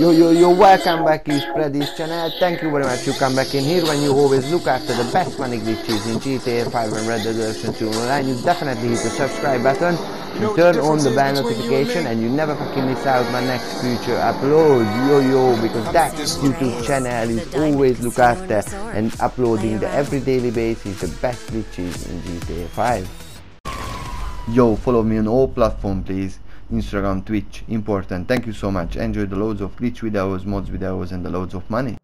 Yo, welcome back to Freddy's channel. Thank you very much you come back in here when you always look after the best money glitches in GTA 5 and Red Dead Redemption 2 Online. You definitely hit the subscribe button, you turn on the bell notification, and you never fucking miss out my next future upload. Yo, because that YouTube channel is always look after and uploading the every daily basis the best glitches in GTA 5. Yo, follow me on all platforms please. Instagram, Twitch, important. Thank you so much. Enjoy the loads of glitch videos, mods videos, and the loads of money.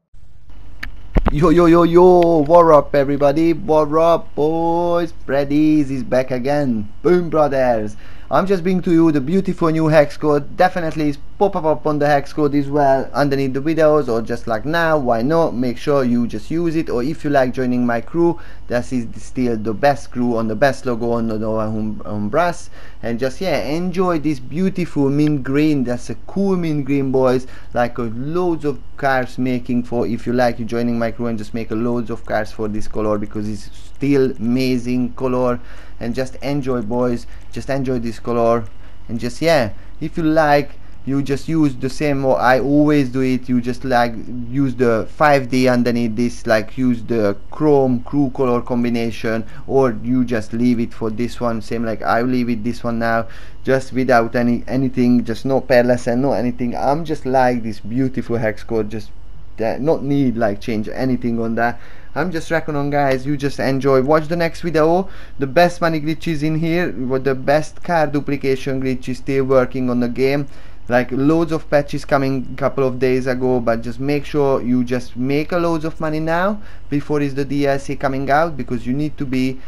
Yo, what up everybody, what up boys, Freddy's is back again, boom brothers. I'm just bringing to you the beautiful new hex code. Definitely pop up on the hex code as well underneath the videos, or just like now, why not, make sure you just use it. Or if you like joining my crew, that is still the best crew on the best logo on the brass. And just yeah, enjoy this beautiful mint green. That's a cool mint green boys, like loads of cars making for, if you like you joining my crew and just make a loads of cars for this color, because it's still amazing color. And just enjoy boys, just enjoy this color. And just yeah, if you like you just use the same what I always do it, you just like use the 5D underneath this, like use the chrome crew color combination, or you just leave it for this one same like I leave it this one now, just without anything, just no pearlescent and no anything. I'm just like this beautiful hex code, just that not need like change anything on that. I'm just reckoning on guys, you just enjoy, watch the next video, the best money glitches in here with the best car duplication glitch is still working on the game, like loads of patches coming couple of days ago, but just make sure you just make a loads of money now before is the DLC coming out, because you need to be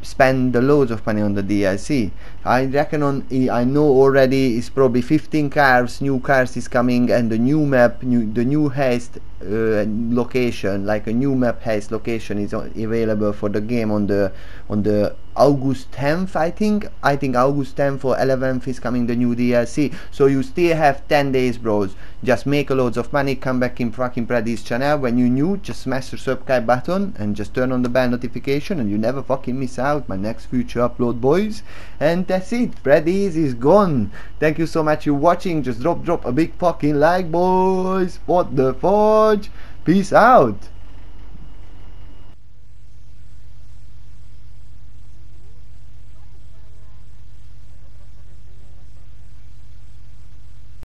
spend the loads of money on the DLC. I reckon on, I know already it's probably 15 cars, new cars is coming, and the new map, the new heist location, like a new map heist location is available for the game on the August 10th I think August 10th or 11th is coming the new DLC, so you still have 10 days bros. Just make a loads of money, come back in fucking Freddy's channel when you new, just smash the subscribe button and just turn on the bell notification, and you never fucking miss out my next future upload boys. And that's it, Freddy's is gone. Thank you so much you watching, just drop a big fucking like boys, what the fudge, peace out.